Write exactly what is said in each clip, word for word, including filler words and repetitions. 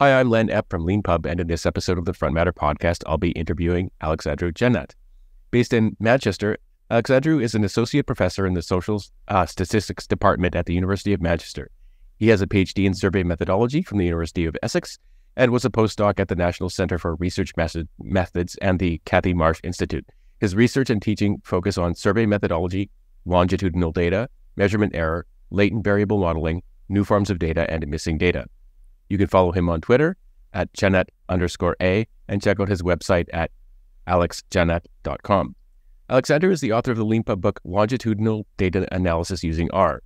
Hi, I'm Len Epp from Leanpub, and in this episode of the Front Matter Podcast, I'll be interviewing Alexandru Cernat. Based in Manchester, Alexandru is an associate professor in the Social uh, Statistics Department at the University of Manchester. He has a P H D in survey methodology from the University of Essex and was a postdoc at the National Centre for Research Methods and the Cathie Marsh Institute. His research and teaching focus on survey methodology, longitudinal data, measurement error, latent variable modeling, new forms of data, and missing data. You can follow him on Twitter at Cernat underscore A and check out his website at alex cernat dot com. Alexandru is the author of the Leanpub book, Longitudinal Data Analysis Using R.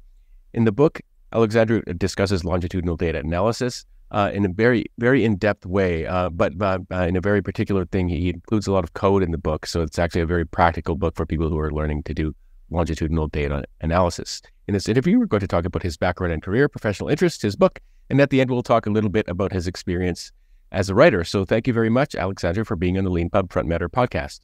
In the book, Alexandru discusses longitudinal data analysis uh, in a very, very in-depth way, uh, but uh, in a very particular thing. He includes a lot of code in the book, so it's actually a very practical book for people who are learning to do longitudinal data analysis. In this interview, we're going to talk about his background and career, professional interests, his book, and at the end, we'll talk a little bit about his experience as a writer. So thank you very much, Alexandru, for being on the Leanpub Front Matter Podcast.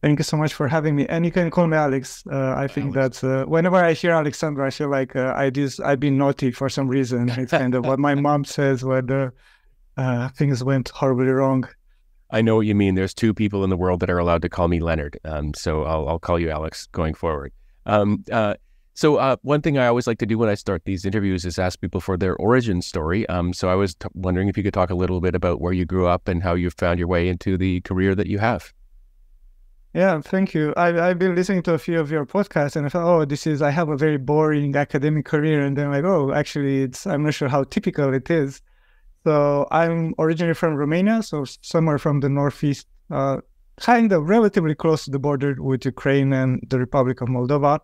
Thank you so much for having me. And you can call me Alex. Uh, I think Alex. that uh, whenever I hear Alexandru, I feel like uh, I just, I've been naughty for some reason. It's kind of what my mom says when uh, uh, things went horribly wrong. I know what you mean. There's two people in the world that are allowed to call me Leonard. Um, so I'll, I'll call you Alex going forward. Um, uh, so uh, one thing I always like to do when I start these interviews is ask people for their origin story. Um, so I was t- wondering if you could talk a little bit about where you grew up and how you found your way into the career that you have. Yeah, thank you. I've, I've been listening to a few of your podcasts and I thought, oh, this is, I have a very boring academic career. And then I'm like, oh, actually, it's, I'm not sure how typical it is. So I'm originally from Romania, so somewhere from the northeast, uh, kind of relatively close to the border with Ukraine and the Republic of Moldova.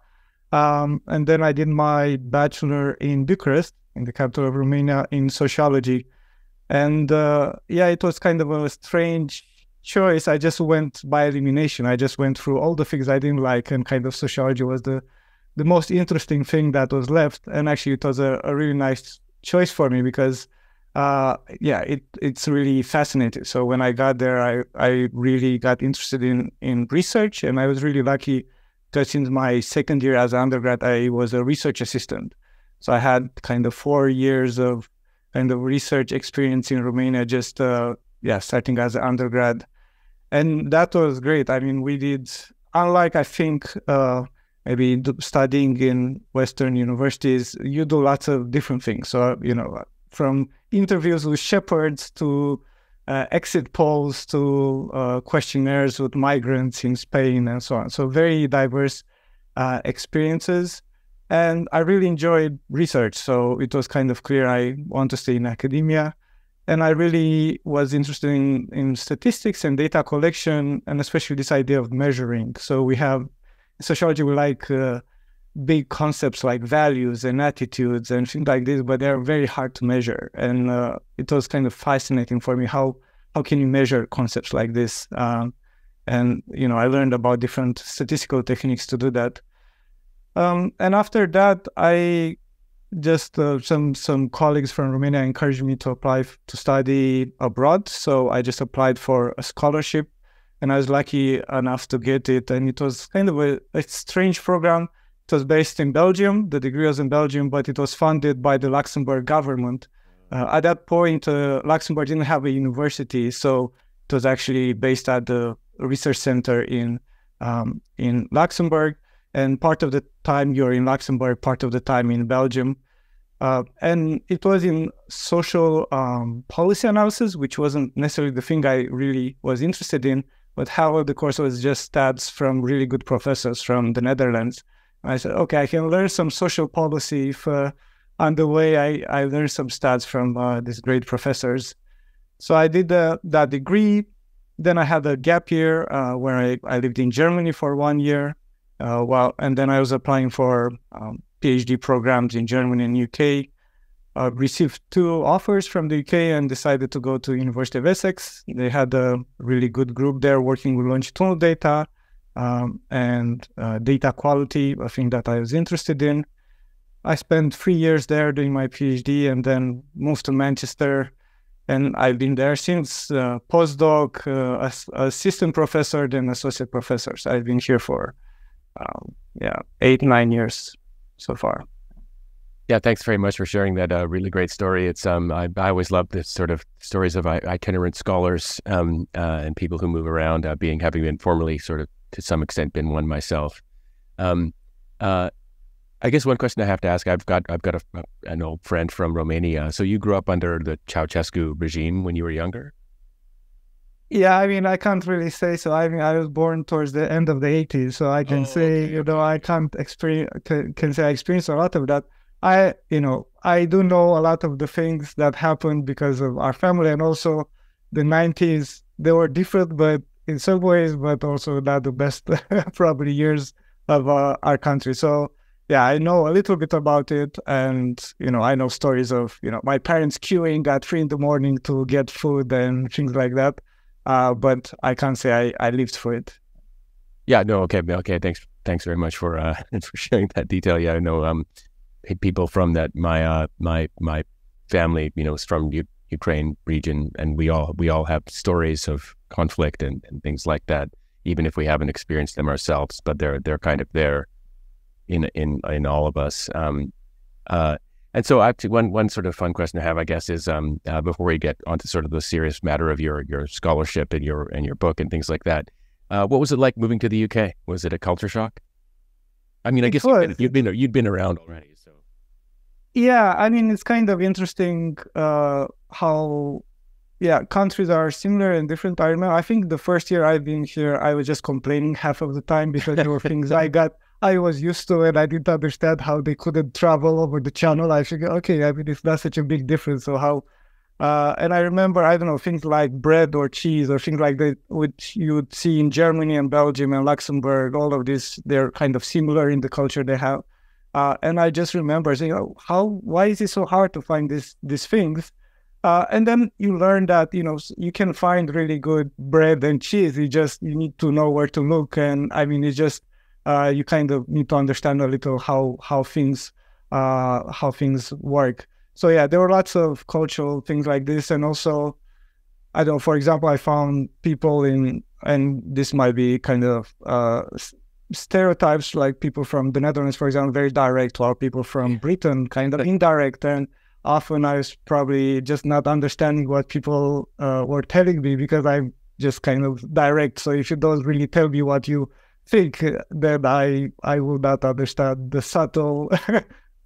Um, and then I did my bachelor in Bucharest, in the capital of Romania, in sociology. And uh, yeah, it was kind of a strange choice. I just went by elimination. I just went through all the things I didn't like, and kind of sociology was the the most interesting thing that was left. And actually, it was a, a really nice choice for me because, uh, yeah, it it's really fascinating. So when I got there, I, I really got interested in, in research, and I was really lucky because since my second year as an undergrad, I was a research assistant. So I had kind of four years of kind of research experience in Romania, just uh, yeah, starting as an undergrad. And that was great. I mean, we did, unlike I think uh, maybe studying in Western universities, you do lots of different things. So, you know, from interviews with shepherds to uh, exit polls to uh, questionnaires with migrants in Spain and so on. So very diverse uh, experiences. And I really enjoyed research. So it was kind of clear I want to stay in academia. And I really was interested in, in statistics and data collection, and especially this idea of measuring. So we have, in sociology, we like uh, big concepts like values and attitudes and things like this, but they're very hard to measure. And uh, it was kind of fascinating for me, how how can you measure concepts like this? Um, and, you know, I learned about different statistical techniques to do that. Um, and after that, I... Just uh, some some colleagues from Romania encouraged me to apply f- to study abroad. So I just applied for a scholarship and I was lucky enough to get it. And it was kind of a, a strange program. It was based in Belgium. The degree was in Belgium, but it was funded by the Luxembourg government. Uh, at that point, uh, Luxembourg didn't have a university. So it was actually based at the research center in um, in Luxembourg. And part of the time you're in Luxembourg, part of the time in Belgium. Uh, and it was in social um, policy analysis, which wasn't necessarily the thing I really was interested in, but however, the course was just stabs from really good professors from the Netherlands. And I said, okay, I can learn some social policy if uh, on the way I, I learned some stats from uh, these great professors. So I did uh, that degree. Then I had a gap year uh, where I, I lived in Germany for one year. Uh, well, and then I was applying for um, P H D programs in Germany and U K. I uh, received two offers from the U K and decided to go to University of Essex. They had a really good group there working with longitudinal data um, and uh, data quality, a thing that I was interested in. I spent three years there doing my P H D and then moved to Manchester. And I've been there since uh, postdoc, uh, as, assistant professor, then associate professor. So I've been here for Um, yeah, eight, nine years so far. Yeah, thanks very much for sharing that uh, really great story. It's um, I, I always love the sort of stories of itinerant scholars um, uh, and people who move around, uh, being having been formerly sort of to some extent been one myself. Um, uh, I guess one question I have to ask, I've got I've got a, an old friend from Romania. So you grew up under the Ceausescu regime when you were younger? Yeah, I mean, I can't really say so. I mean, I was born towards the end of the eighties, so I can oh, say, okay. you know, I can't experience can, can say I experienced a lot of that. I, you know, I do know a lot of the things that happened because of our family, and also the nineties, they were different, but in some ways, but also not the best probably years of uh, our country. So yeah, I know a little bit about it. And, you know, I know stories of, you know, my parents queuing at three in the morning to get food and things like that. Uh, but I can't say I, I lived through it. Yeah, no, okay. Okay. Thanks. Thanks very much for, uh, for sharing that detail. Yeah, I know, um, people from that my uh, my my family, you know, is from U Ukraine region, and we all we all have stories of conflict and, and things like that, even if we haven't experienced them ourselves. But they're they're kind of there in in in all of us. Um, uh, and so, actually, one one sort of fun question to have, I guess, is um, uh, before we get onto sort of the serious matter of your your scholarship and your and your book and things like that, uh, what was it like moving to the U K? Was it a culture shock? I mean, I it guess you'd been, you'd been you'd been around already. Yeah, I mean, it's kind of interesting uh, how, yeah, countries are similar and different. I remember, I think the first year I've been here, I was just complaining half of the time because there were things I got, I was used to it. I didn't understand how they couldn't travel over the channel. I figured, okay, I mean, it's not such a big difference. So how, uh, and I remember, I don't know, things like bread or cheese or things like that, which you'd see in Germany and Belgium and Luxembourg, all of this, they're kind of similar in the culture they have. Uh, and I just remember saying, oh, how, why is it so hard to find this, these things? Uh, and then you learn that, you know, you can find really good bread and cheese. You just, you need to know where to look. And I mean, it's just, uh, you kind of need to understand a little how, how things, uh, how things work. So yeah, there were lots of cultural things like this. And also, I don't know, for example, I found people in, and this might be kind of, uh, stereotypes, like people from the Netherlands, for example, very direct, or people from Britain, kind of indirect. And often I was probably just not understanding what people uh, were telling me because I'm just kind of direct. So if you don't really tell me what you think, then I, I will not understand the subtle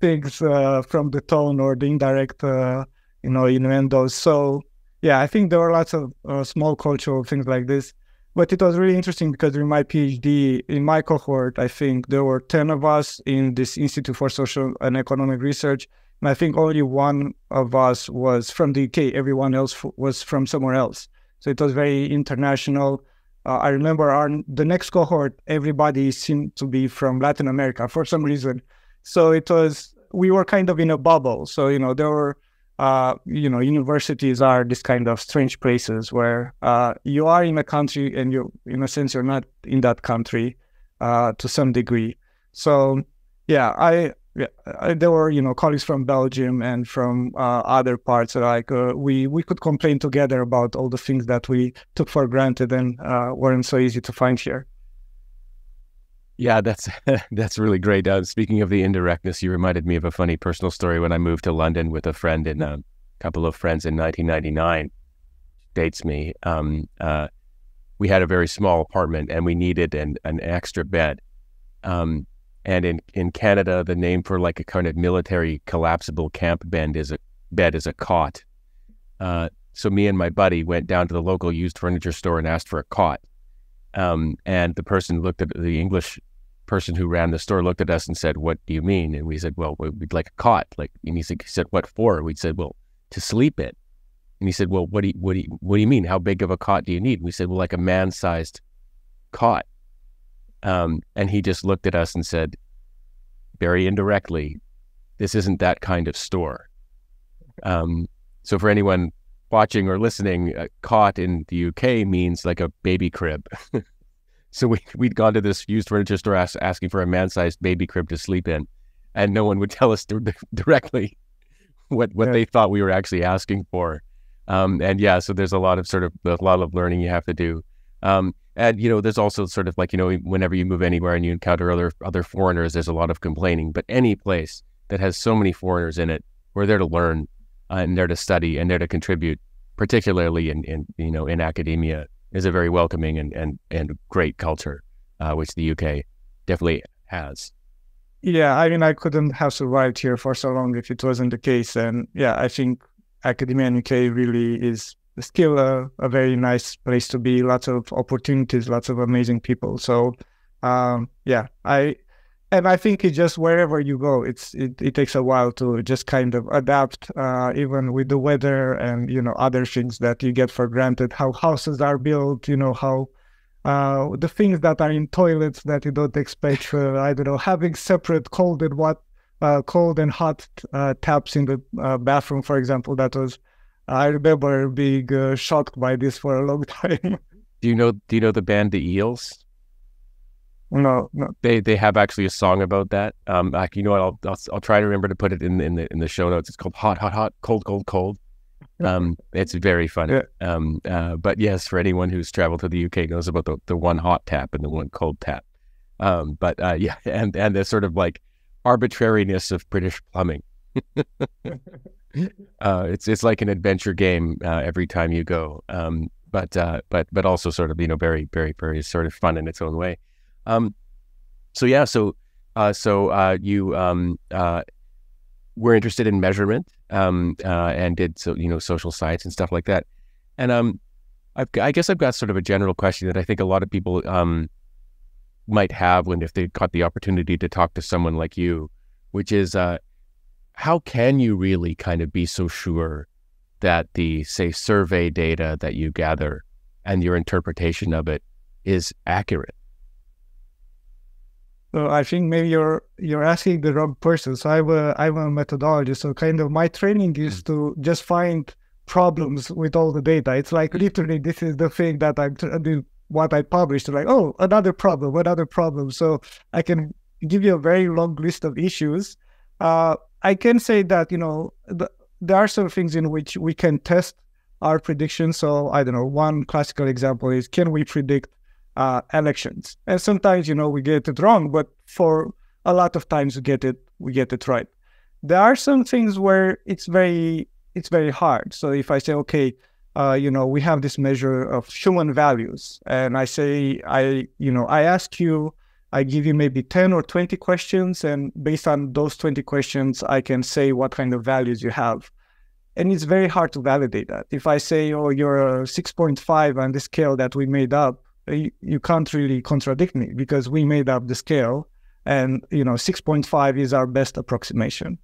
things uh, from the tone or the indirect, uh, you know, innuendos. So yeah, I think there are lots of uh, small cultural things like this. But it was really interesting because during my PhD, in my cohort, I think there were ten of us in this Institute for Social and Economic Research. And I think only one of us was from the U K. Everyone else f was from somewhere else. So it was very international. Uh, I remember our, the next cohort, everybody seemed to be from Latin America for some reason. So it was, we were kind of in a bubble. So, you know, there were, Uh, you know, universities are this kind of strange places where uh, you are in a country and you, in a sense, you're not in that country uh, to some degree. So, yeah, I, yeah, I there were, you know, colleagues from Belgium and from uh, other parts. Like uh, we we could complain together about all the things that we took for granted and uh, weren't so easy to find here. Yeah, that's that's really great. Uh, speaking of the indirectness, you reminded me of a funny personal story when I moved to London with a friend and a couple of friends in nineteen ninety-nine. Dates me. Um, uh, we had a very small apartment and we needed an, an extra bed. Um, and in, in Canada, the name for like a kind of military collapsible camp bed is a bed is a cot. Uh, so me and my buddy went down to the local used furniture store and asked for a cot. Um, and the person looked at the English person who ran the store looked at us and said, "What do you mean?" And we said, "Well, we'd like a cot." Like, and he said, he said "What for?" We said, "Well, to sleep in." And he said, "Well, what do you, what do you, what do you mean? How big of a cot do you need?" And we said, "Well, like a man-sized cot." Um, and he just looked at us and said, very indirectly, "This isn't that kind of store." Um, so for anyone watching or listening, uh, cot in the U K means like a baby crib. So we, we'd gone to this used furniture store ask, asking for a man-sized baby crib to sleep in, and no one would tell us directly what, what yeah. they thought we were actually asking for. Um, and yeah, so there's a lot of sort of, a lot of learning you have to do. Um, and, you know, there's also sort of like, you know, whenever you move anywhere and you encounter other, other foreigners, there's a lot of complaining, but any place that has so many foreigners in it. We're there to learn uh, and there to study and there to contribute, particularly in, in you know, in academia, is a very welcoming and, and, and great culture, uh, which the U K definitely has. Yeah, I mean, I couldn't have survived here for so long if it wasn't the case. And yeah, I think academia in U K really is still a, a very nice place to be. Lots of opportunities, lots of amazing people. So um, yeah, I and I think it just wherever you go, it's it, it takes a while to just kind of adapt, uh, even with the weather and, you know, other things that you get for granted, how houses are built, you know, how... Uh, the things that are in toilets that you don't expect, uh, I don't know, having separate cold and what, uh, cold and hot uh, taps in the uh, bathroom, for example. That was, I remember being uh, shocked by this for a long time. Do you know? Do you know the band The Eels? No, no. They they have actually a song about that. Um, like, you know what? I'll, I'll I'll try to remember to put it in in the in the show notes. It's called Hot, Hot, Hot, Cold, Cold, Cold. Um, it's very funny. Yeah. Um, uh, but yes, for anyone who's traveled to the U K knows about the, the one hot tap and the one cold tap. Um, but uh, yeah, and, and the sort of like arbitrariness of British plumbing. uh, it's it's like an adventure game uh, every time you go. Um, but uh, but but also sort of, you know, very very very sort of fun in its own way. Um, so yeah, so uh, so uh, you um, uh, were interested in measurement. Um, uh, and did, so, you know, social science and stuff like that. And um, I've, I guess I've got sort of a general question that I think a lot of people um, might have when, if they got the opportunity to talk to someone like you, which is, uh, how can you really kind of be so sure that the, say, survey data that you gather and your interpretation of it is accurate? So I think maybe you're you're asking the wrong person. So I'm a, I'm a methodologist. So kind of my training is to just find problems with all the data. It's like literally this is the thing that I'm what I published. Like, oh, another problem, another problem. So I can give you a very long list of issues. Uh, I can say that, you know, th there are some things in which we can test our predictions. So I don't know. One classical example is, can we predict Uh, elections? And sometimes, you know, we get it wrong, but for a lot of times we get it we get it right. There are some things where it's very it's very hard. So if I say, okay, uh, you know, we have this measure of human values, and I say, I you know, I ask you, I give you maybe ten or twenty questions, and based on those twenty questions, I can say what kind of values you have. And it's very hard to validate that. If I say, oh, you're a six point five on the scale that we made up, you can't really contradict me because we made up the scale, and, you know, six point five is our best approximation.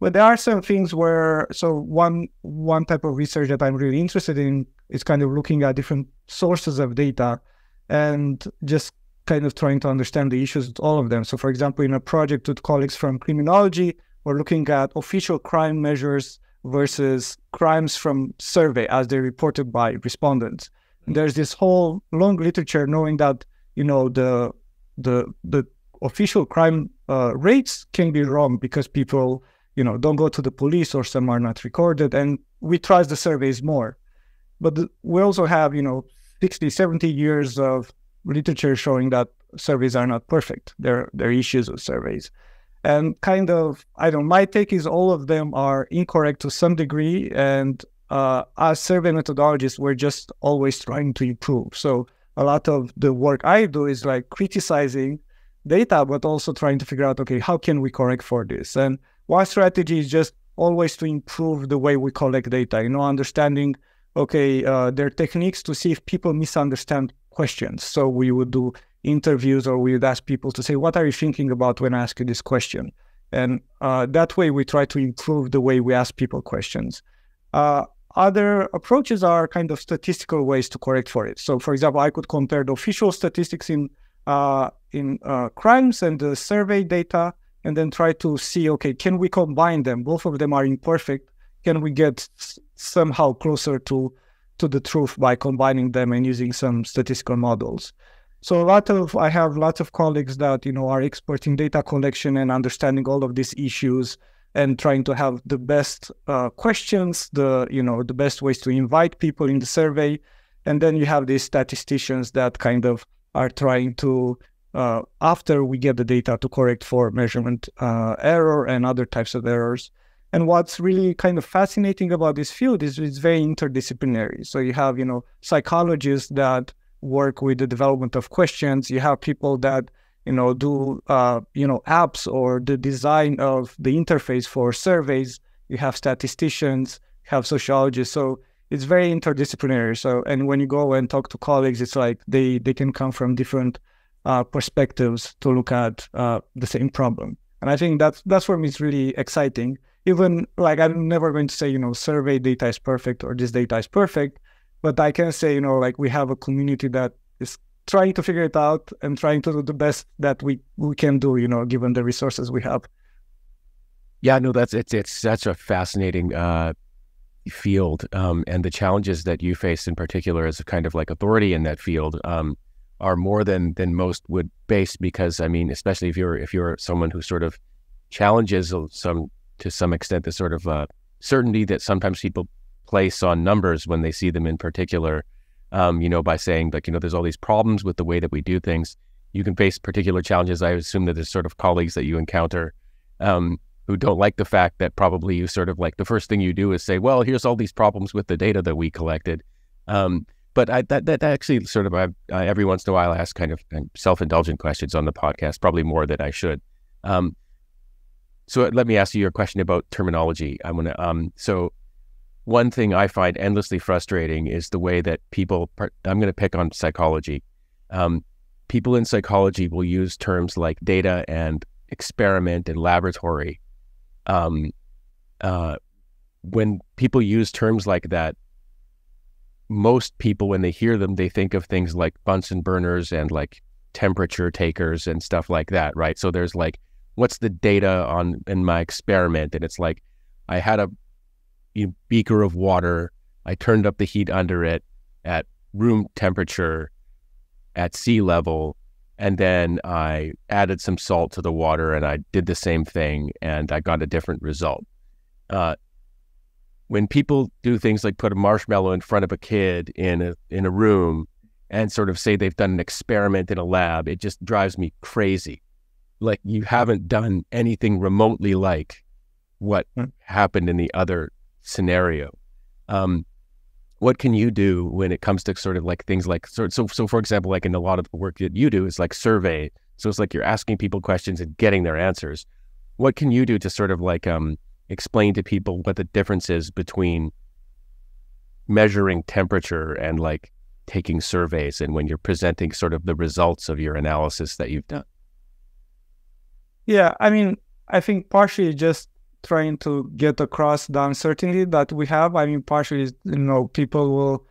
But there are some things where, so one one type of research that I'm really interested in is kind of looking at different sources of data and just kind of trying to understand the issues with all of them. So for example, in a project with colleagues from criminology, we're looking at official crime measures versus crimes from survey as they're reported by respondents. There's this whole long literature knowing that, you know, the the the official crime uh, rates can be wrong because people, you know, don't go to the police or some are not recorded, and we trust the surveys more. But the, we also have, you know, sixty, seventy years of literature showing that surveys are not perfect. There, there are issues with surveys. And kind of, I don't know, my take is all of them are incorrect to some degree, and Uh, as survey methodologists, we're just always trying to improve. So a lot of the work I do is like criticizing data, but also trying to figure out, okay, how can we correct for this? And one strategy is just always to improve the way we collect data, you know, understanding, okay, uh, there are techniques to see if people misunderstand questions. So we would do interviews, or we would ask people to say, what are you thinking about when I ask you this question? And uh, that way we try to improve the way we ask people questions. Uh, Other approaches are kind of statistical ways to correct for it. So, for example, I could compare the official statistics in uh, in uh, crimes and the survey data, and then try to see, okay, can we combine them? Both of them are imperfect. Can we get somehow closer to to the truth by combining them and using some statistical models? So, a lot of I have lots of colleagues that, you know, are expert in data collection and understanding all of these issues, and trying to have the best uh, questions, the, you know, the best ways to invite people in the survey. And then you have these statisticians that kind of are trying to uh, after we get the data to correct for measurement uh, error and other types of errors. And what's really kind of fascinating about this field is it's very interdisciplinary. So you have, you know, psychologists that work with the development of questions. You have people that, you know, do, uh, you know, apps or the design of the interface for surveys. You have statisticians, you have sociologists. So it's very interdisciplinary. So, and when you go and talk to colleagues, it's like they, they can come from different uh, perspectives to look at uh, the same problem. And I think that's, that's for me, it's really exciting. Even like, I'm never going to say, you know, survey data is perfect or this data is perfect, but I can say, you know, like we have a community that is trying to figure it out and trying to do the best that we, we can do, you know, given the resources we have. Yeah, no, that's, it's, it's, that's a fascinating uh, field. Um, and the challenges that you face in particular as a kind of like authority in that field um, are more than, than most would face, because I mean, especially if you're, if you're someone who sort of challenges some, to some extent, the sort of uh, certainty that sometimes people place on numbers when they see them in particular, um, you know, by saying like, you know, there's all these problems with the way that we do things. You can face particular challenges. I assume that there's sort of colleagues that you encounter um, who don't like the fact that probably you sort of like the first thing you do is say, well, here's all these problems with the data that we collected. Um, but I, that, that actually sort of, I, I, every once in a while, I ask kind of self-indulgent questions on the podcast, probably more than I should. Um, So let me ask you your question about terminology. I'm gonna. Um, so one thing I find endlessly frustrating is the way that people. I'm going to pick on psychology. Um, people in psychology will use terms like data and experiment and laboratory. Um, uh, when people use terms like that, most people, when they hear them, they think of things like Bunsen burners and like temperature takers and stuff like that, right? So there's like, what's the data on in my experiment? And it's like, I had a you know, beaker of water. I turned up the heat under it at room temperature at sea level. And then I added some salt to the water and I did the same thing and I got a different result. Uh, when people do things like put a marshmallow in front of a kid in a, in a room and sort of say they've done an experiment in a lab, it just drives me crazy. Like you haven't done anything remotely like what happened in the other scenario. Um, what can you do when it comes to sort of like things like, so, so, so for example, like in a lot of the work that you do is like survey. So it's like you're asking people questions and getting their answers. What can you do to sort of like um, explain to people what the difference is between measuring temperature and like taking surveys and when you're presenting sort of the results of your analysis that you've done? Yeah, I mean, I think partially just trying to get across the uncertainty that we have. I mean, partially, you know, people will,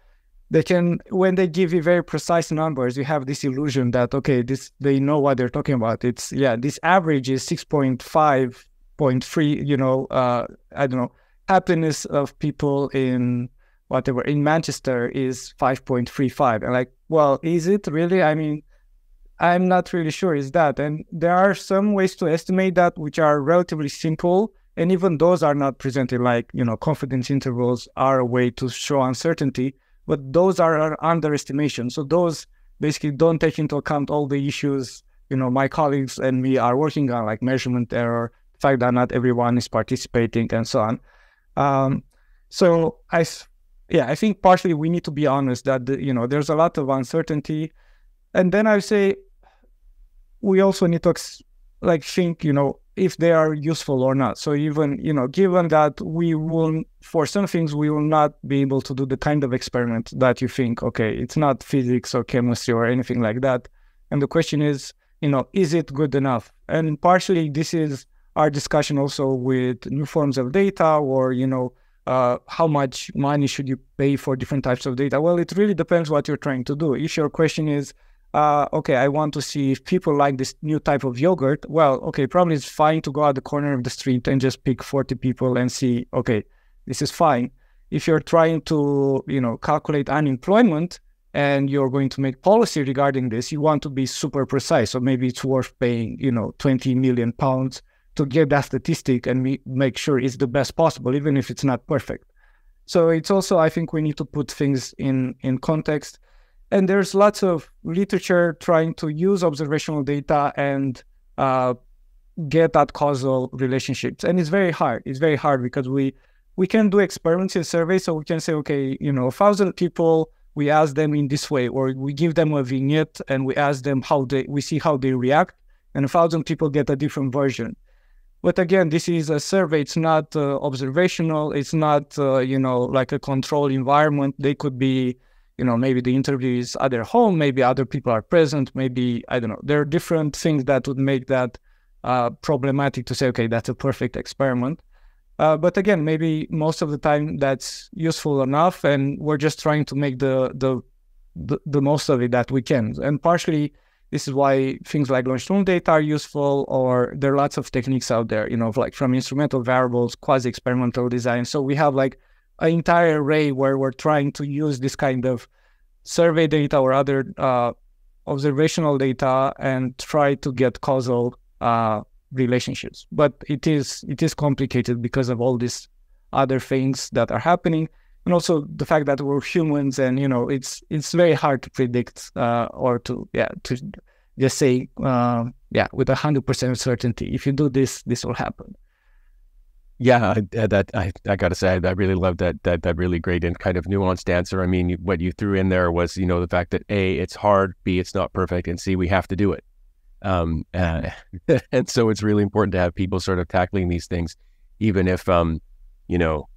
they can, when they give you very precise numbers, you have this illusion that, okay, this, they know what they're talking about. It's, yeah, this average is six point five point three, you know, uh, I don't know, happiness of people in whatever, in Manchester is five point three five. And like, well, is it really? I mean, I'm not really sure is that. And there are some ways to estimate that which are relatively simple. And even those are not presented like, you know, confidence intervals are a way to show uncertainty, but those are underestimation. So those basically don't take into account all the issues, you know, my colleagues and me are working on, like measurement error, the fact that not everyone is participating and so on. Um, so I, yeah, I think partially we need to be honest that, the, you know, there's a lot of uncertainty. And then I say, we also need to like think, you know, if they are useful or not. So even, you know, given that we will, for some things, we will not be able to do the kind of experiment that you think, okay, it's not physics or chemistry or anything like that. And the question is, you know, is it good enough? And partially this is our discussion also with new forms of data or, you know, uh, how much money should you pay for different types of data? Well, it really depends what you're trying to do. If your question is, Uh, okay, I want to see if people like this new type of yogurt. Well, okay, probably it's fine to go out the corner of the street and just pick forty people and see, okay, this is fine. If you're trying to, you know, calculate unemployment and you're going to make policy regarding this, you want to be super precise. So maybe it's worth paying, you know, twenty million pounds to get that statistic and we make sure it's the best possible, even if it's not perfect. So it's also, I think we need to put things in, in context. And there's lots of literature trying to use observational data and uh, get at causal relationships. And it's very hard. It's very hard because we we can do experiments in surveys. So we can say, okay, you know, a thousand people, we ask them in this way, or we give them a vignette and we ask them how they, we see how they react, and a thousand people get a different version. But again, this is a survey. It's not uh, observational. It's not, uh, you know, like a controlled environment. They could be, you know, maybe the interview is at their home, maybe other people are present, maybe, I don't know. There are different things that would make that uh, problematic to say, okay, that's a perfect experiment. Uh, but again, maybe most of the time that's useful enough, and we're just trying to make the, the the the most of it that we can. And partially, this is why things like longitudinal data are useful, or there are lots of techniques out there, you know, like from instrumental variables, quasi-experimental design. So we have like an entire array where we're trying to use this kind of survey data or other uh, observational data and try to get causal uh, relationships. But it is it is complicated because of all these other things that are happening, and also the fact that we're humans, and you know, it's it's very hard to predict uh, or to yeah to just say uh, yeah with a hundred percent certainty if you do this this will happen. Yeah, I, that I I gotta say I really love that that that really great and kind of nuanced answer. I mean, what you threw in there was, you know, the fact that A, it's hard, B, it's not perfect, and C, we have to do it. Um, uh, and so it's really important to have people sort of tackling these things, even if, um, you know,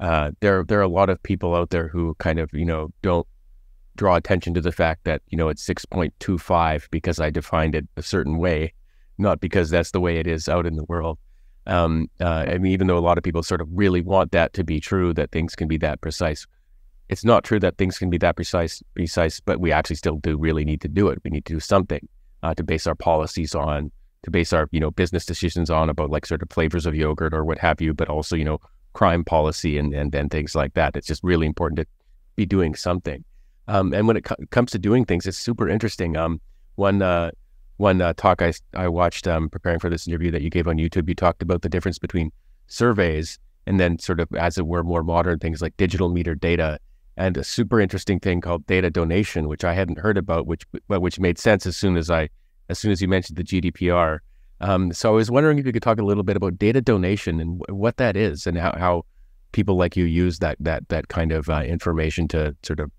uh, there, there are a lot of people out there who kind of, you know, don't draw attention to the fact that, you know, it's six point two five because I defined it a certain way, not because that's the way it is out in the world. Um, uh, I mean, even though a lot of people sort of really want that to be true, that things can be that precise, it's not true that things can be that precise, precise, but we actually still do really need to do it. We need to do something. Uh, to base our policies on, to base our, you know, business decisions on about like sort of flavors of yogurt or what have you, but also, you know, crime policy and and, and things like that. It's just really important to be doing something. Um, and when it co comes to doing things, it's super interesting. Um, one uh, one uh, talk I, I watched um, preparing for this interview that you gave on YouTube, you talked about the difference between surveys and then sort of, as it were, more modern things like digital meter data, and a super interesting thing called data donation, which I hadn't heard about, which but which made sense as soon as I, as soon as you mentioned the G D P R. Um, so I was wondering if you could talk a little bit about data donation and what that is, and how, how people like you use that that that kind of uh, information to sort of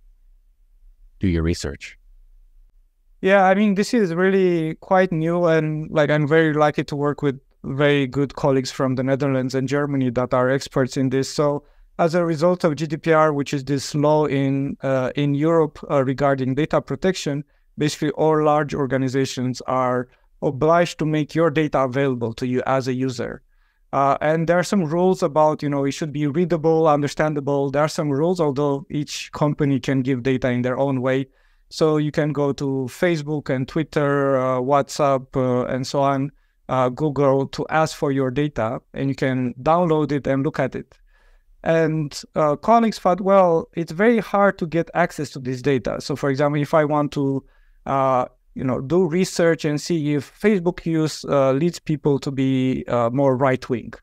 do your research. Yeah, I mean, this is really quite new, and like I'm very lucky to work with very good colleagues from the Netherlands and Germany that are experts in this. So, as a result of G D P R, which is this law in uh, in Europe uh, regarding data protection, basically all large organizations are obliged to make your data available to you as a user. Uh, and there are some rules about, you know, it should be readable, understandable. There are some rules, although each company can give data in their own way. So you can go to Facebook and Twitter, uh, WhatsApp, uh, and so on, uh, Google, to ask for your data, and you can download it and look at it. And uh, colleagues thought, well, it's very hard to get access to this data. So, for example, if I want to, uh, you know, do research and see if Facebook use uh, leads people to be uh, more right-wing,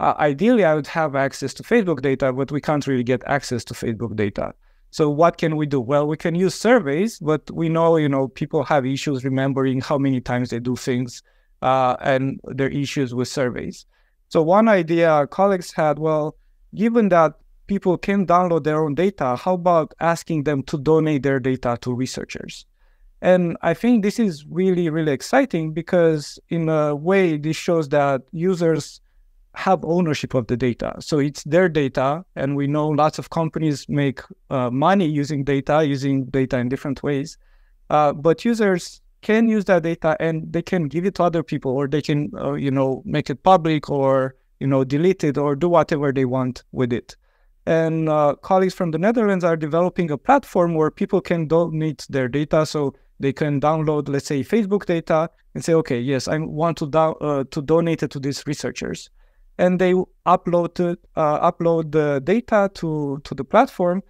uh, ideally I would have access to Facebook data, but we can't really get access to Facebook data. So what can we do? Well, we can use surveys, but we know, you know, people have issues remembering how many times they do things uh, and their issues with surveys. So one idea our colleagues had, well, given that people can download their own data, how about asking them to donate their data to researchers? And I think this is really, really exciting because in a way, this shows that users have ownership of the data. So it's their data, and we know lots of companies make uh, money using data, using data in different ways. Uh, but users can use that data and they can give it to other people, or they can, uh, you know, make it public, or you know, delete it or do whatever they want with it. And uh, colleagues from the Netherlands are developing a platform where people can donate their data. So they can download, let's say, Facebook data and say, okay, yes, I want to, do uh, to donate it to these researchers. And they upload, to, uh, upload the data to, to the platform,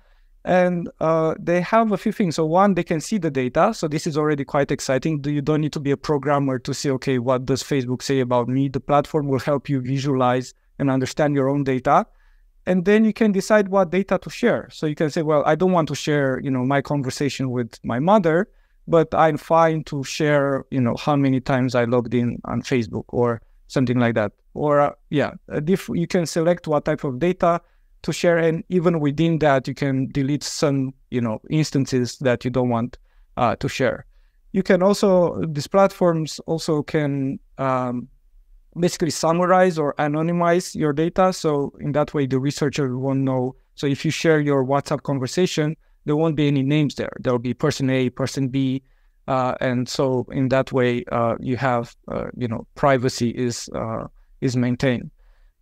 and uh, they have a few things. So one, they can see the data. So this is already quite exciting. You don't need to be a programmer to see, okay, what does Facebook say about me? The platform will help you visualize and understand your own data. And then you can decide what data to share. So you can say, well, I don't want to share, you know, my conversation with my mother, but I'm fine to share, you know, how many times I logged in on Facebook or something like that. Or uh, yeah, a diff you can select what type of data to share. And even within that, you can delete some, you know, instances that you don't want uh, to share. You can also, these platforms also can, um, basically summarize or anonymize your data. So in that way, the researcher won't know. So if you share your WhatsApp conversation, there won't be any names there. There'll be person A, person B. Uh, and so in that way, uh, you have, uh, you know, privacy is, uh, is maintained.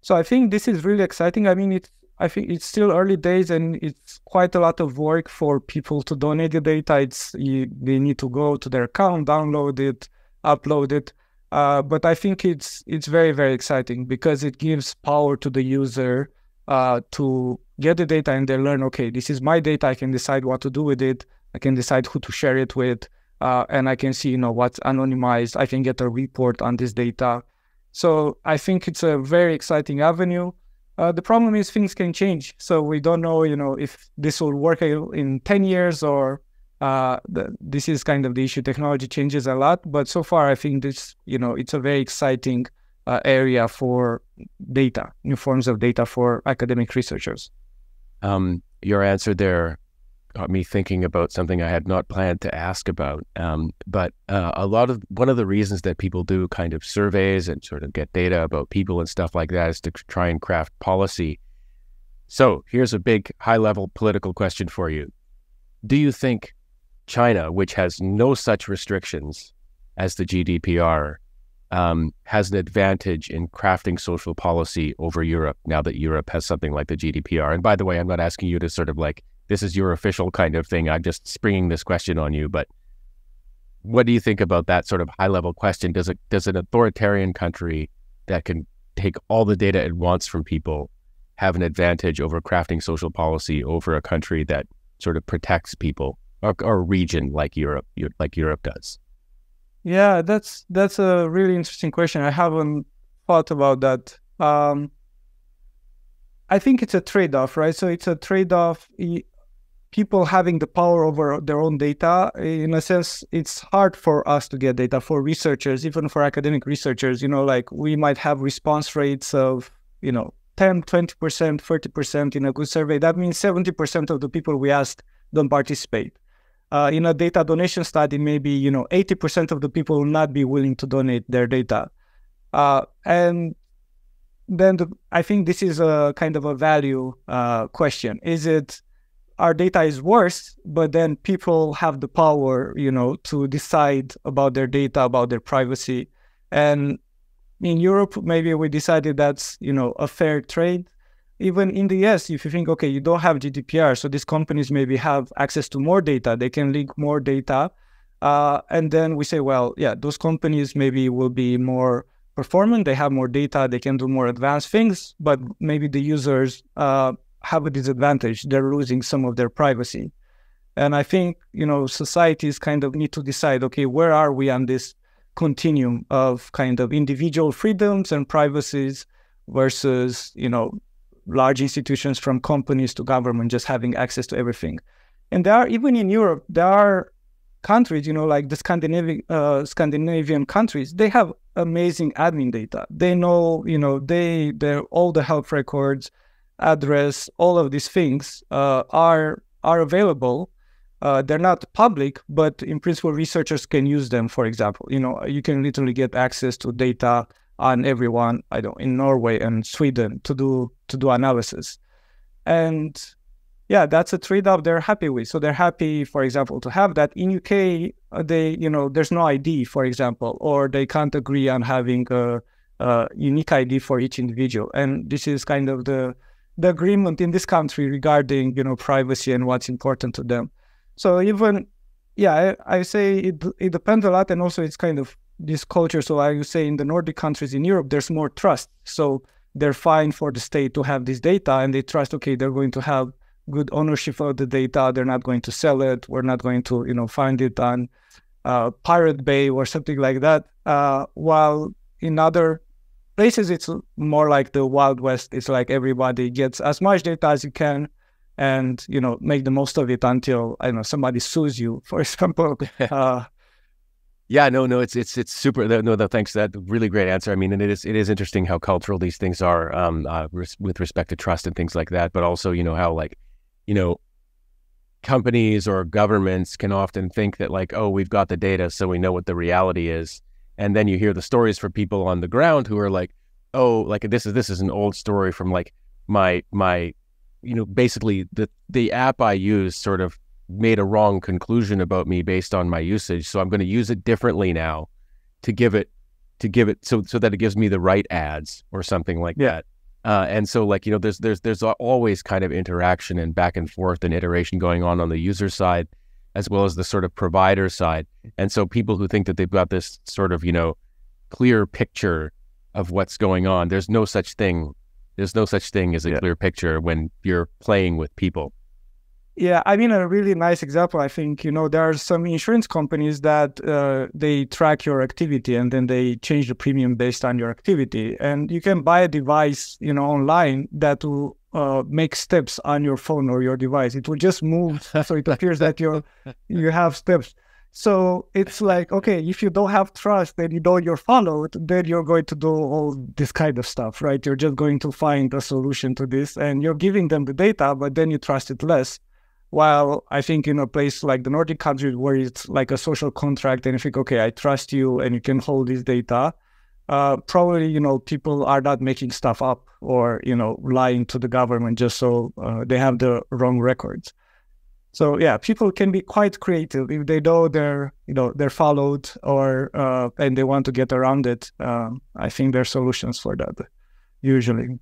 So I think this is really exciting. I mean, it's, I think it's still early days and it's quite a lot of work for people to donate the data. It's, you, they need to go to their account, download it, upload it. Uh, but I think it's it's very, very exciting because it gives power to the user uh, to get the data and they learn, okay, this is my data. I can decide what to do with it. I can decide who to share it with. Uh, and I can see, you know, what's anonymized. I can get a report on this data. So I think it's a very exciting avenue. Uh, the problem is things can change. So we don't know, you know, if this will work in ten years or Uh, the, this is kind of the issue. Technology changes a lot, but so far I think this, you know, it's a very exciting uh, area for data, new forms of data for academic researchers. Um, your answer there got me thinking about something I had not planned to ask about. Um, but uh, a lot of, one of the reasons that people do kind of surveys and sort of get data about people and stuff like that is to try and craft policy. So here's a big high-level political question for you. Do you think China, which has no such restrictions as the G D P R, um, has an advantage in crafting social policy over Europe now that Europe has something like the G D P R? And by the way, I'm not asking you to sort of like, this is your official kind of thing. I'm just springing this question on you. But what do you think about that sort of high level question? Does, it, does an authoritarian country that can take all the data it wants from people have an advantage over crafting social policy over a country that sort of protects people? Or, or region like Europe, like Europe does? Yeah, that's that's a really interesting question. I haven't thought about that. Um, I think it's a trade-off, right? So it's a trade-off. People having the power over their own data, in a sense, it's hard for us to get data for researchers, even for academic researchers. You know, like we might have response rates of, you know, ten, twenty percent, thirty percent in a good survey. That means seventy percent of the people we asked don't participate. Uh, in a data donation study, maybe, you know, eighty percent of the people will not be willing to donate their data. Uh, and then the, I think this is a kind of a value uh, question. Is it, our data is worse, but then people have the power, you know, to decide about their data, about their privacy. And in Europe, maybe we decided that's, you know, a fair trade. Even in the U S, if you think, okay, you don't have G D P R, so these companies maybe have access to more data, they can link more data. Uh, and then we say, well, yeah, those companies maybe will be more performant, they have more data, they can do more advanced things, but maybe the users uh, have a disadvantage, they're losing some of their privacy. And I think, you know, societies kind of need to decide, okay, where are we on this continuum of kind of individual freedoms and privacies versus, you know, large institutions from companies to government just having access to everything. And there are, even in Europe, there are countries, you know, like the Scandinavian, uh, Scandinavian countries, they have amazing admin data. They know, you know, they, they're all the health records, address, all of these things uh, are, are available. Uh, they're not public, but in principle, researchers can use them, for example. You know, you can literally get access to data on everyone, I don't in Norway and Sweden to do to do analysis, and yeah, that's a trade-off they're happy with. So they're happy, for example, to have that. In U K, they you know there's no I D, for example, or they can't agree on having a, a unique I D for each individual, and this is kind of the the agreement in this country regarding you know privacy and what's important to them. So even yeah, I, I say it it depends a lot, and also it's kind of this culture. So I would say in the Nordic countries in Europe, there's more trust. So they're fine for the state to have this data and they trust, okay, they're going to have good ownership of the data. They're not going to sell it. We're not going to, you know, find it on uh, Pirate Bay or something like that. Uh, while in other places, it's more like the Wild West. It's like everybody gets as much data as you can and, you know, make the most of it until, I don't know, somebody sues you, for example. Uh, yeah, no, no, it's it's it's super. No, no, thanks. That really great answer. I mean, and it is it is interesting how cultural these things are um, uh, res- with respect to trust and things like that. But also, you know, how like, you know, companies or governments can often think that like, oh, we've got the data, so we know what the reality is. And then you hear the stories from people on the ground who are like, oh, like this is this is an old story from like my my, you know, basically the the app I use sort of made a wrong conclusion about me based on my usage. So I'm going to use it differently now to give it to give it so so that it gives me the right ads or something like yeah. that. Uh, and so like, you know, there's there's there's always kind of interaction and back and forth and iteration going on on the user side, as well as the sort of provider side. And so people who think that they've got this sort of, you know, clear picture of what's going on, there's no such thing. There's no such thing as a yeah. clear picture when you're playing with people. Yeah, I mean, a really nice example, I think, you know, there are some insurance companies that uh, they track your activity and then they change the premium based on your activity. And you can buy a device, you know, online that will uh, make steps on your phone or your device. It will just move. So it appears that you're, you have steps. So it's like, okay, if you don't have trust and you know you're followed, then you're going to do all this kind of stuff, right? You're just going to find a solution to this and you're giving them the data, but then you trust it less. While I think in a place like the Nordic countries where it's like a social contract and you think, okay, I trust you and you can hold this data, uh, probably, you know, people are not making stuff up or, you know, lying to the government just so uh, they have the wrong records. So, yeah, people can be quite creative if they know they're, you know, they're followed or uh, and they want to get around it. Um, I think there are solutions for that usually.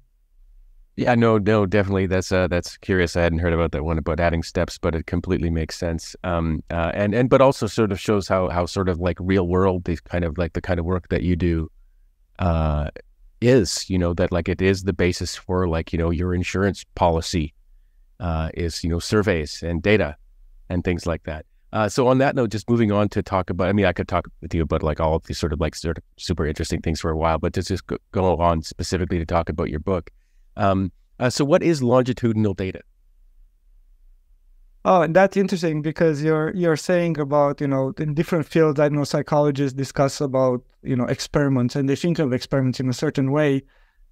Yeah, no, no, definitely. That's uh, that's curious. I hadn't heard about that one about adding steps, but it completely makes sense. Um, uh, and and but also sort of shows how how sort of like real world, these kind of like the kind of work that you do, uh, is. You know that like it is the basis for like you know your insurance policy, uh, is you know surveys and data, and things like that. Uh, so on that note, just moving on to talk about. I mean, I could talk with you about like all of these sort of like sort of super interesting things for a while, but just just go, go on specifically to talk about your book. Um, uh, so what is longitudinal data? Oh, and that's interesting because you're you're saying about, you know, in different fields, I know psychologists discuss about, you know, experiments and they think of experiments in a certain way.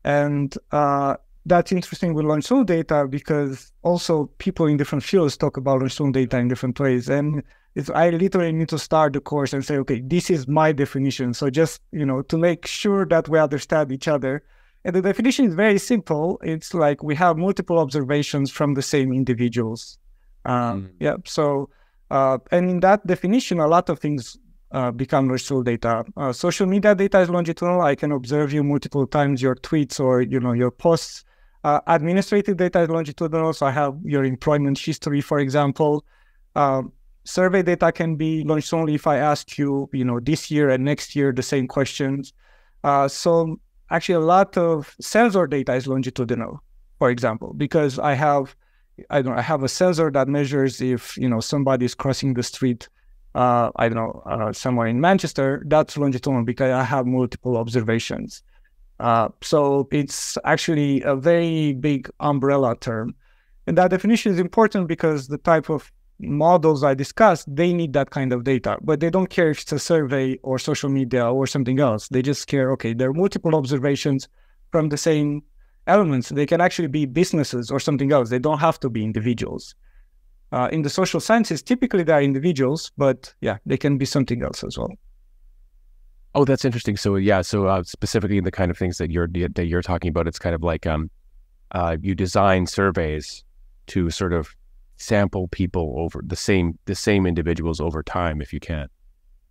And uh, that's interesting with longitudinal data because also people in different fields talk about longitudinal data in different ways. And it's, I literally need to start the course and say, okay, this is my definition. So just, you know, to make sure that we understand each other. And the definition is very simple. It's like we have multiple observations from the same individuals. Um, mm. Yeah. So, uh, and in that definition, a lot of things uh, become longitudinal data. Uh, social media data is longitudinal. I can observe you multiple times, your tweets or, you know, your posts. Uh, administrative data is longitudinal. So I have your employment history, for example. Uh, survey data can be longitudinal if I ask you, you know, this year and next year, the same questions. Uh, so... Actually, a lot of sensor data is longitudinal, for example, because I have, I don't know, I have a sensor that measures if, you know, somebody is crossing the street, uh, I don't know, uh, somewhere in Manchester, that's longitudinal because I have multiple observations. Uh, so it's actually a very big umbrella term. And that definition is important because the type of models I discussed, they need that kind of data, but they don't care if it's a survey or social media or something else. They just care, okay, there are multiple observations from the same elements. They can actually be businesses or something else. They don't have to be individuals. Uh, in the social sciences, typically they are individuals, but yeah, they can be something else as well. Oh, that's interesting. So yeah, so uh, specifically in the kind of things that you're that you're talking about, it's kind of like um, uh, you design surveys to sort of sample people over the same the same individuals over time if you can.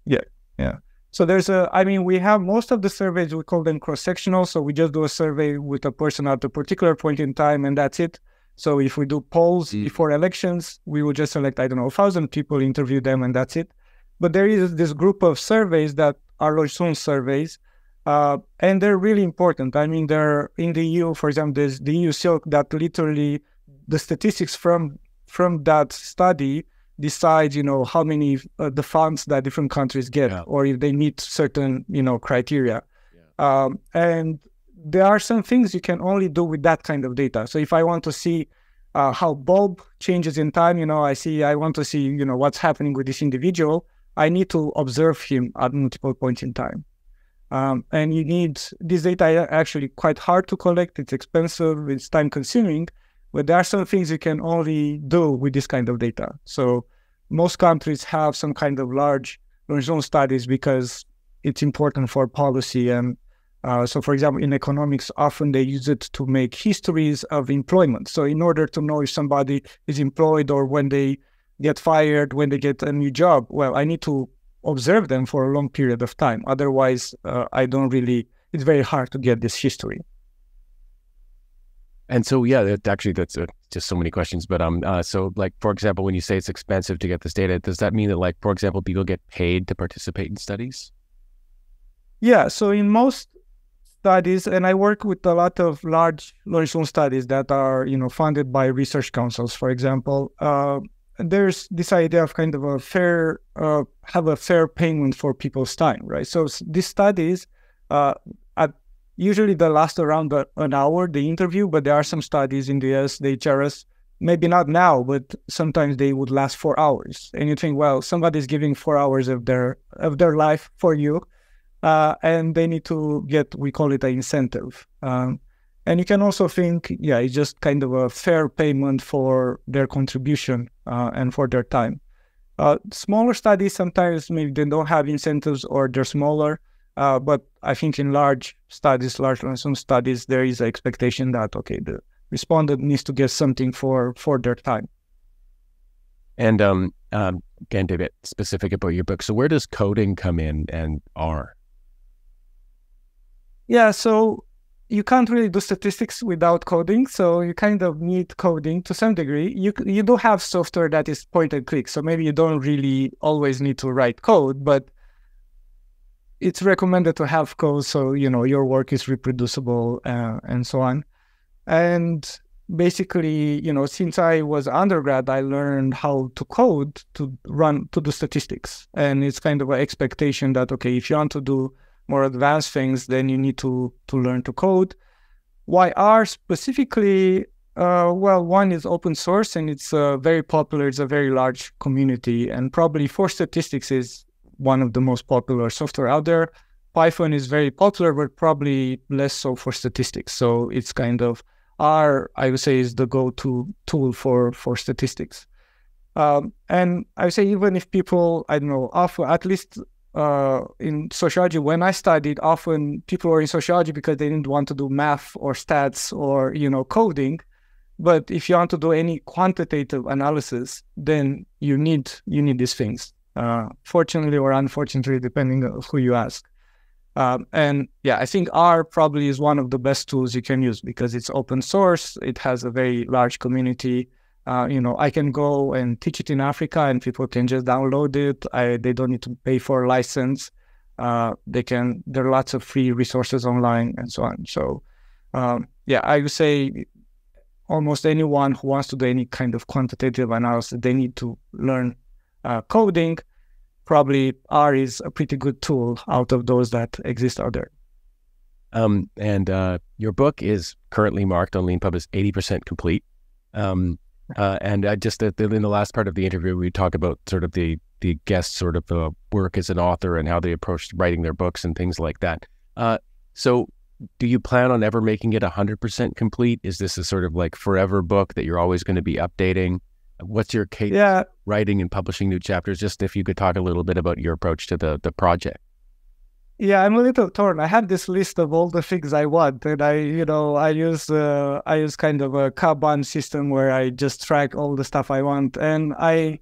Yeah, yeah. So there's a. I mean, we have most of the surveys. We call them cross-sectional. So we just do a survey with a person at a particular point in time, and that's it. So if we do polls mm. before elections, we will just select I don't know a thousand people, interview them, and that's it. But there is this group of surveys that are longitudinal surveys, uh, and they're really important. I mean, they're in the E U, for example, there's the E U Silc that literally the statistics from from that study decide, you know, how many uh, the funds that different countries get yeah. or if they meet certain, you know, criteria. Yeah. Um, and there are some things you can only do with that kind of data. So if I want to see uh, how bulb changes in time, you know, I see, I want to see, you know, what's happening with this individual, I need to observe him at multiple points in time. Um, and you need, this data are actually quite hard to collect, it's expensive, it's time consuming, but there are some things you can only do with this kind of data. So most countries have some kind of large longitudinal studies because it's important for policy. And uh, so, for example, in economics, often they use it to make histories of employment. So in order to know if somebody is employed or when they get fired, when they get a new job, well, I need to observe them for a long period of time. Otherwise, uh, I don't really, it's very hard to get this history. And so, yeah, that actually, that's uh, just so many questions. But um, uh, so like, for example, when you say it's expensive to get this data, does that mean that, like, for example, people get paid to participate in studies? Yeah. So in most studies, and I work with a lot of large longitudinal studies that are, you know, funded by research councils, for example, uh, there's this idea of kind of a fair, uh, have a fair payment for people's time, right? So these studies, uh, at, usually they last around a, an hour, the interview, but there are some studies in the U S, they charge us, maybe not now, but sometimes they would last four hours. And you think, well, somebody's giving four hours of their, of their life for you, uh, and they need to get, we call it an incentive. Um, And you can also think, yeah, it's just kind of a fair payment for their contribution uh, and for their time. Uh, smaller studies, sometimes maybe they don't have incentives or they're smaller, uh, but I think in large studies, large ransom studies, there is an expectation that, okay, the respondent needs to get something for, for their time. And um, um, again, to get specific about your book, so where does coding come in and R? Yeah, so you can't really do statistics without coding, so you kind of need coding to some degree. You you do have software that is point and click, so maybe you don't really always need to write code, but it's recommended to have code so you know your work is reproducible uh, and so on. And basically, you know, since I was undergrad, I learned how to code to run to do statistics, and it's kind of an expectation that okay, if you want to do more advanced things, then you need to to learn to code. Why R specifically? Uh, well, one is open source and it's uh, very popular. It's a very large community, and probably for statistics is one of the most popular software out there. Python is very popular, but probably less so for statistics. So it's kind of R, I would say, is the go-to tool for for statistics. Um, and I would say even if people, I don't know, offer at least. Uh, in sociology, when I studied, often people were in sociology because they didn't want to do math or stats or, you know, coding. But if you want to do any quantitative analysis, then you need you need these things, uh, fortunately or unfortunately, depending on who you ask. Um, and yeah, I think R probably is one of the best tools you can use because it's open source. It has a very large community. Uh, you know, I can go and teach it in Africa and people can just download it. I, they don't need to pay for a license. Uh, they can, there are lots of free resources online and so on. So, um, yeah, I would say almost anyone who wants to do any kind of quantitative analysis, they need to learn uh, coding. Probably R is a pretty good tool out of those that exist out there. Um, and uh, your book is currently marked on Leanpub as eighty percent complete. Um, Uh, and I just uh, in the last part of the interview, we talk about sort of the the guest's sort of uh, work as an author and how they approach writing their books and things like that. Uh, so, do you plan on ever making it a hundred percent complete? Is this a sort of like forever book that you're always going to be updating? What's your case yeah. writing and publishing new chapters? Just if you could talk a little bit about your approach to the the project. Yeah, I'm a little torn. I have this list of all the things I want, and I, you know, I use uh, I use kind of a Kanban system where I just track all the stuff I want, and I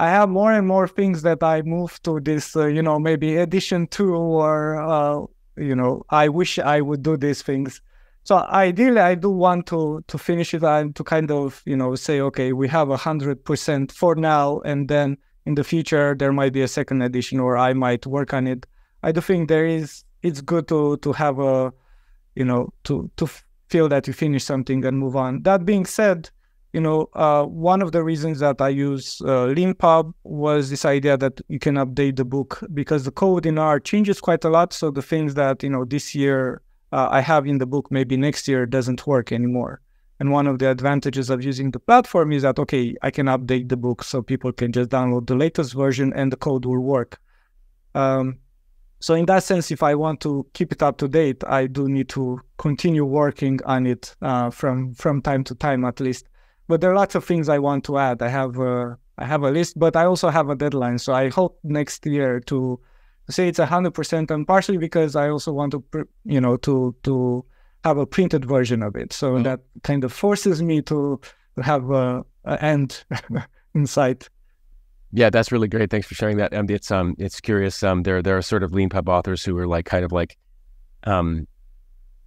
I have more and more things that I move to this, uh, you know, maybe edition two or uh, you know, I wish I would do these things. So ideally, I do want to to finish it and to kind of you know say, okay, we have a hundred percent for now, and then in the future there might be a second edition, or I might work on it. I do think there is, it's good to, to have a, you know, to, to feel that you finish something and move on. That being said, you know, uh, one of the reasons that I use uh, Leanpub was this idea that you can update the book because the code in R changes quite a lot. So the things that, you know, this year uh, I have in the book maybe next year doesn't work anymore. And one of the advantages of using the platform is that, okay, I can update the book so people can just download the latest version and the code will work. Um, so in that sense, if I want to keep it up to date, I do need to continue working on it uh, from, from time to time at least. But there are lots of things I want to add. I have a, I have a list, but I also have a deadline. So I hope next year to say it's one hundred percent, and partially because I also want to, you know, to to have a printed version of it. So mm-hmm. that kind of forces me to have an end in sight. Yeah, that's really great. Thanks for sharing that. Um, it's um, it's curious. Um, there there are sort of Leanpub authors who are like kind of like, um,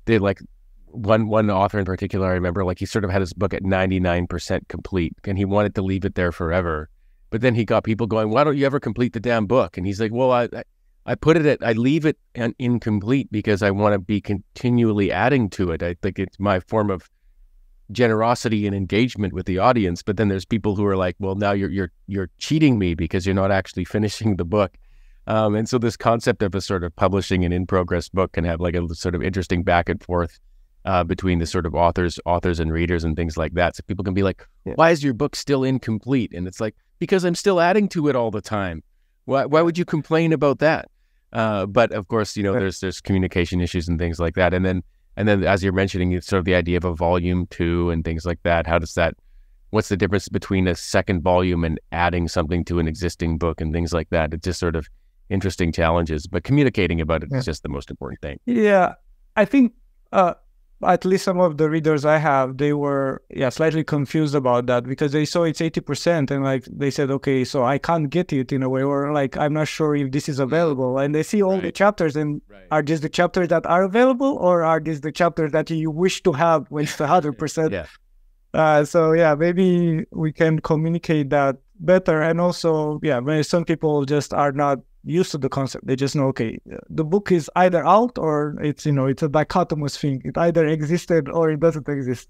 they like one one author in particular. I remember like he sort of had his book at ninety-nine percent complete, and he wanted to leave it there forever. But then he got people going, "Why don't you ever complete the damn book?" And he's like, "Well, I I put it at I leave it an, incomplete because I want to be continually adding to it. I think it's my form of generosity and engagement with the audience." But then there's people who are like, well, now you're you're you're cheating me because you're not actually finishing the book. Um, and so this concept of a sort of publishing an in-progress book can have like a sort of interesting back and forth uh, between the sort of authors, authors and readers and things like that. So people can be like, yeah. Why is your book still incomplete? And it's like, because I'm still adding to it all the time. Why why would you complain about that? Uh, but of course, you know, there's there's communication issues and things like that. And then And then, as you're mentioning, it's sort of the idea of a volume two and things like that. How does that, what's the difference between a second volume and adding something to an existing book and things like that? It's just sort of interesting challenges, but communicating about it yeah. is just the most important thing. Yeah, I think uh, at least some of the readers I have, they were yeah slightly confused about that because they saw it's eighty percent and like they said, okay, so I can't get it in a way, or like, I'm not sure if this is available. And they see all right. the chapters and right. are these the chapters that are available, or are these the chapters that you wish to have when it's one hundred percent? yeah. Uh, so yeah, maybe we can communicate that better. And also, yeah, when some people just are not used to the concept, they just know, okay, the book is either out or it's, you know, it's a dichotomous thing. It either existed or it doesn't exist.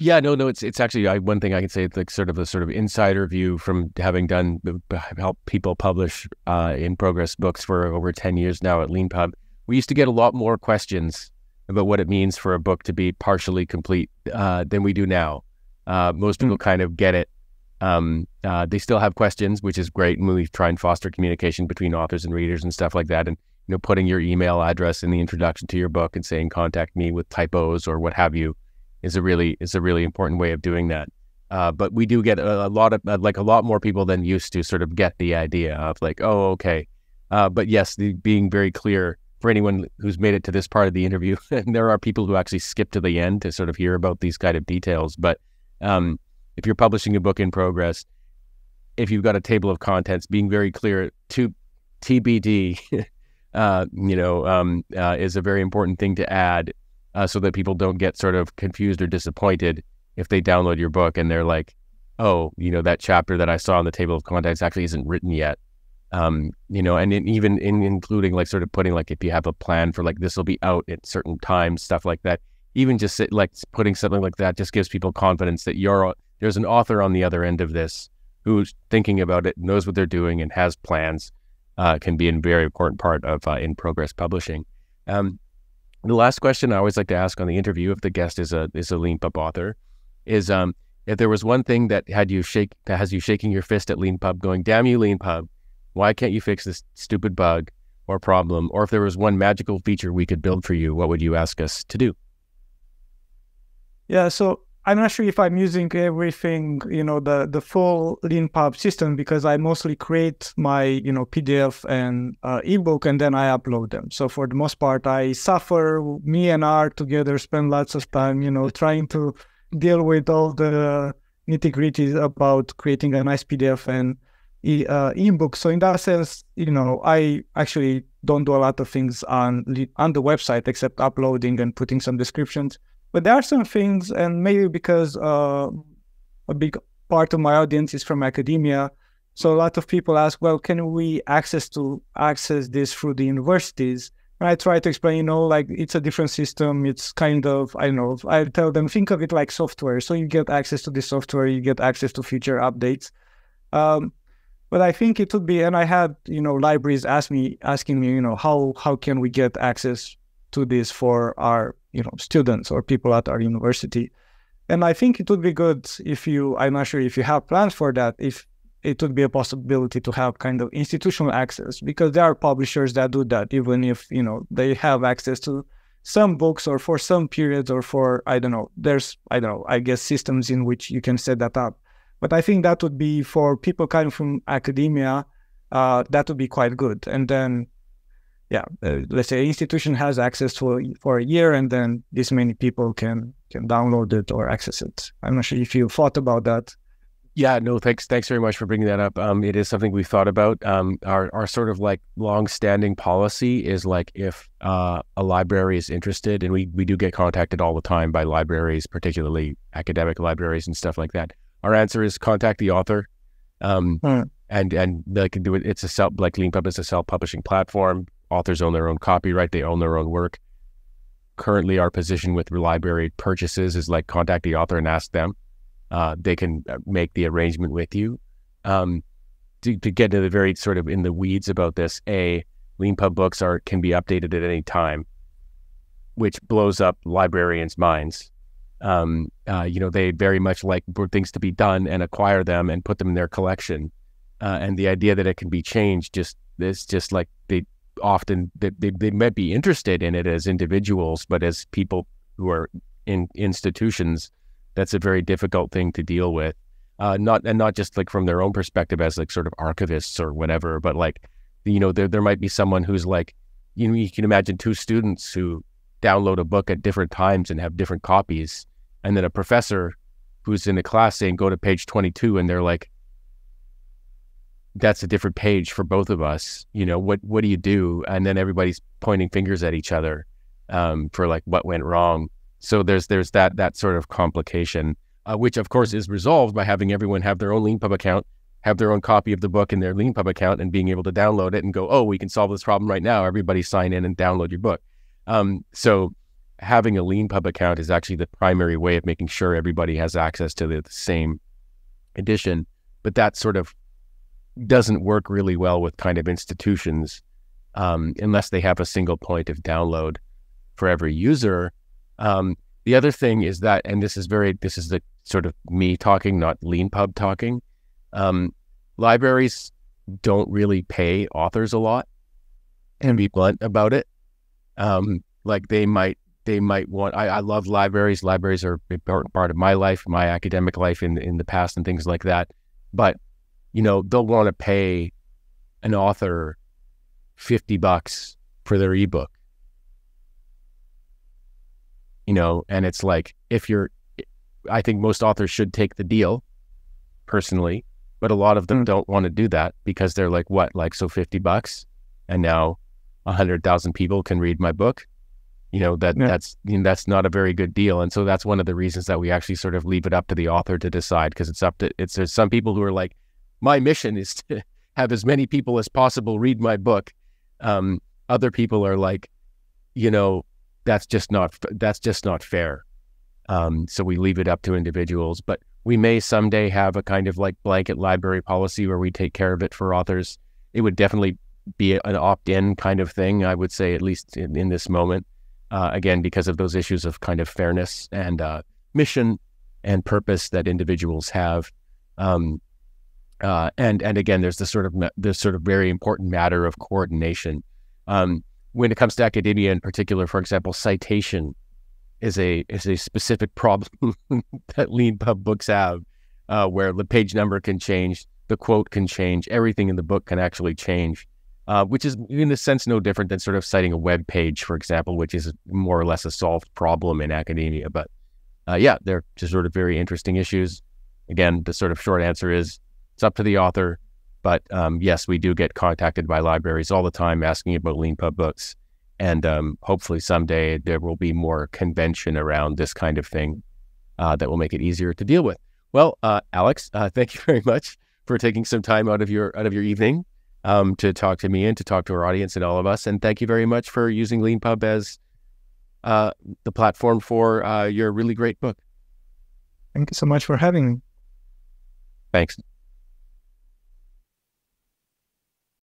yeah, no, no, it's it's actually I, one thing I can say. It's like sort of a sort of insider view from having done help people publish uh, in progress books for over ten years now at Leanpub. We used to get a lot more questions about what it means for a book to be partially complete uh, than we do now. Uh, most people mm. kind of get it. Um, uh, they still have questions, which is great. And we try and foster communication between authors and readers and stuff like that. And, you know, putting your email address in the introduction to your book and saying, contact me with typos or what have you is a really, is a really important way of doing that. Uh, but we do get a, a lot of, uh, like a lot more people than used to sort of get the idea of like, oh, okay. Uh, but yes, the, being very clear for anyone who's made it to this part of the interview, and there are people who actually skip to the end to sort of hear about these kind of details. But, um, if you're publishing a book in progress, if you've got a table of contents, being very clear to T B D, uh, you know, um, uh, is a very important thing to add uh, so that people don't get sort of confused or disappointed if they download your book and they're like, oh, you know, that chapter that I saw on the table of contents actually isn't written yet. Um, you know, and in, even in including like sort of putting like if you have a plan for like this will be out at certain times, stuff like that, even just like putting something like that just gives people confidence that you're there's an author on the other end of this who's thinking about it, knows what they're doing, and has plans. Uh, can be a very important part of uh, in-progress publishing. Um, the last question I always like to ask on the interview, if the guest is a is a Leanpub author, is um, if there was one thing that had you shake that has you shaking your fist at Leanpub, going, "Damn you, Leanpub! Why can't you fix this stupid bug or problem?" Or if there was one magical feature we could build for you, what would you ask us to do? Yeah. So. I'm not sure if I'm using everything, you know, the, the full Leanpub system, because I mostly create my, you know, P D F and uh, ebook, and then I upload them. So for the most part, I suffer, me and R together spend lots of time, you know, trying to deal with all the nitty gritty about creating a nice P D F and e uh, ebook. So in that sense, you know, I actually don't do a lot of things on, on the website except uploading and putting some descriptions. But there are some things, and maybe because uh, a big part of my audience is from academia, so a lot of people ask, well, can we access to access this through the universities? And I try to explain, you know, like it's a different system. It's kind of, I don't know, I tell them, think of it like software. So you get access to the software, you get access to future updates. Um, but I think it would be, and I had, you know, libraries ask me, asking me, you know, how, how can we get access to this for our, you know, students or people at our university. And I think it would be good if you, I'm not sure if you have plans for that, if it would be a possibility to have kind of institutional access, because there are publishers that do that, even if, you know, they have access to some books or for some periods or for, I don't know, there's, I don't know, I guess systems in which you can set that up. But I think that would be for people coming from academia, uh, that would be quite good. And then, yeah, uh, let's say institution has access for, for a year, and then this many people can, can download it or access it. I'm not sure if you thought about that. Yeah, no, thanks. Thanks very much for bringing that up. Um, it is something we've thought about. Um, our, our sort of like longstanding policy is like if uh, a library is interested, and we, we do get contacted all the time by libraries, particularly academic libraries and stuff like that. Our answer is contact the author. Um, mm. And, and they can do it. It's a self, like Leanpub is a self-publishing platform. Authors own their own copyright. They own their own work. Currently, our position with library purchases is like contact the author and ask them. Uh, they can make the arrangement with you. Um, to, to get to the very sort of in the weeds about this, A, Leanpub books are can be updated at any time, which blows up librarians' minds. Um, uh, you know, they very much like for things to be done and acquire them and put them in their collection. Uh, and the idea that it can be changed, just it's just like they often, they, they, they might be interested in it as individuals, but as people who are in institutions, that's a very difficult thing to deal with, uh, not and not just like from their own perspective as like sort of archivists or whatever, but like, you know, there there might be someone who's like, you know, you can imagine two students who download a book at different times and have different copies, and then a professor who's in a class saying go to page twenty-two, and they're like, that's a different page for both of us. You know, what what do you do? And then everybody's pointing fingers at each other um, for like what went wrong. So there's there's that that sort of complication, uh, which of course is resolved by having everyone have their own Leanpub account, have their own copy of the book in their Leanpub account, and being able to download it and go, oh, we can solve this problem right now. Everybody sign in and download your book. Um, so having a Leanpub account is actually the primary way of making sure everybody has access to the, the same edition. But that sort of doesn't work really well with kind of institutions um, unless they have a single point of download for every user. Um, the other thing is that, and this is very, this is the sort of me talking, not Leanpub talking. Um, libraries don't really pay authors a lot, and be blunt about it. Um, like they might, they might want, I, I love libraries. Libraries are a part of my life, my academic life in, in the past and things like that. But, you know, they'll want to pay an author fifty bucks for their ebook. You know, and it's like, if you're, I think most authors should take the deal personally, but a lot of them mm. don't want to do that because they're like, what, like, so fifty bucks and now a hundred thousand people can read my book, you know, that yeah. that's, you know, that's not a very good deal. And so that's one of the reasons that we actually sort of leave it up to the author to decide. Cause it's up to, it's, there's some people who are like, my mission is to have as many people as possible read my book. Um, other people are like, you know, that's just not, that's just not fair. Um, so we leave it up to individuals, but we may someday have a kind of like blanket library policy where we take care of it for authors. It would definitely be an opt-in kind of thing, I would say, at least in, in this moment, uh, again, because of those issues of kind of fairness and uh, mission and purpose that individuals have. Um, uh, and, and again, there's this sort of, this sort of very important matter of coordination. Um, When it comes to academia in particular, for example, citation is a is a specific problem that Leanpub books have, uh, where the page number can change, the quote can change, everything in the book can actually change, uh, which is in a sense no different than sort of citing a web page, for example, which is more or less a solved problem in academia. But uh, yeah, they're just sort of very interesting issues. Again, the sort of short answer is it's up to the author. But um, yes, we do get contacted by libraries all the time asking about Leanpub books. And um, hopefully someday there will be more convention around this kind of thing uh, that will make it easier to deal with. Well, uh, Alex, uh, thank you very much for taking some time out of your out of your evening um, to talk to me and to talk to our audience and all of us. And thank you very much for using Leanpub as uh, the platform for uh, your really great book. Thank you so much for having me. Thanks.